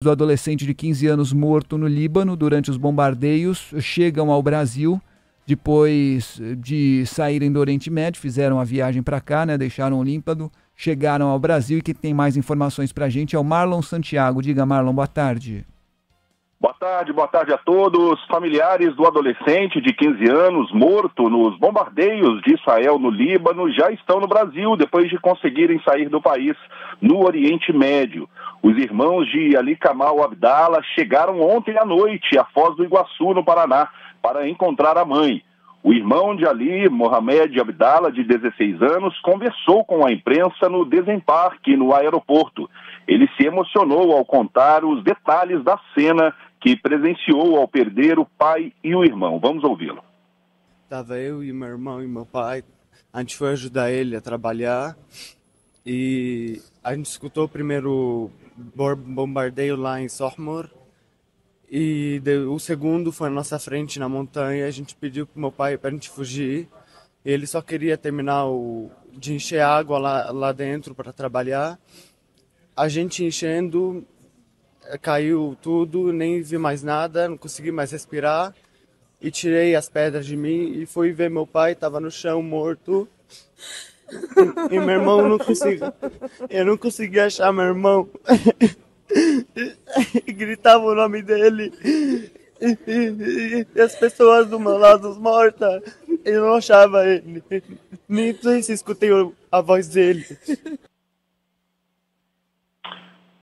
do adolescente de 15 anos morto no Líbano durante os bombardeios chegam ao Brasil depois de saírem do Oriente Médio, fizeram a viagem para cá, né, deixaram o Líbano, chegaram ao Brasil. E quem tem mais informações para a gente é o Marlon Santiago. Diga, Marlon, boa tarde. Boa tarde a todos. Familiares do adolescente de 15 anos morto nos bombardeios de Israel no Líbano já estão no Brasil depois de conseguirem sair do país no Oriente Médio. Os irmãos de Ali Kamal Abdallah chegaram ontem à noite à Foz do Iguaçu, no Paraná, para encontrar a mãe. O irmão de Ali, Mohamed Abdallah, de 16 anos, conversou com a imprensa no desembarque no aeroporto. Ele se emocionou ao contar os detalhes da cena que presenciou ao perder o pai e o irmão. Vamos ouvi-lo. Estava eu e meu irmão e meu pai. A gente foi ajudar ele a trabalhar e a gente escutou o primeiro bombardeio lá em Sohmor e o segundo foi na nossa frente na montanha. A gente pediu para o meu pai para a gente fugir. Ele só queria terminar de encher água lá dentro para trabalhar. A gente enchendo... Caiu tudo, nem vi mais nada, não consegui mais respirar e tirei as pedras de mim e fui ver meu pai, estava no chão morto e meu irmão eu não consegui achar meu irmão e gritava o nome dele e as pessoas do meu lado mortas, eu não achava ele, nem sei se escutei a voz dele.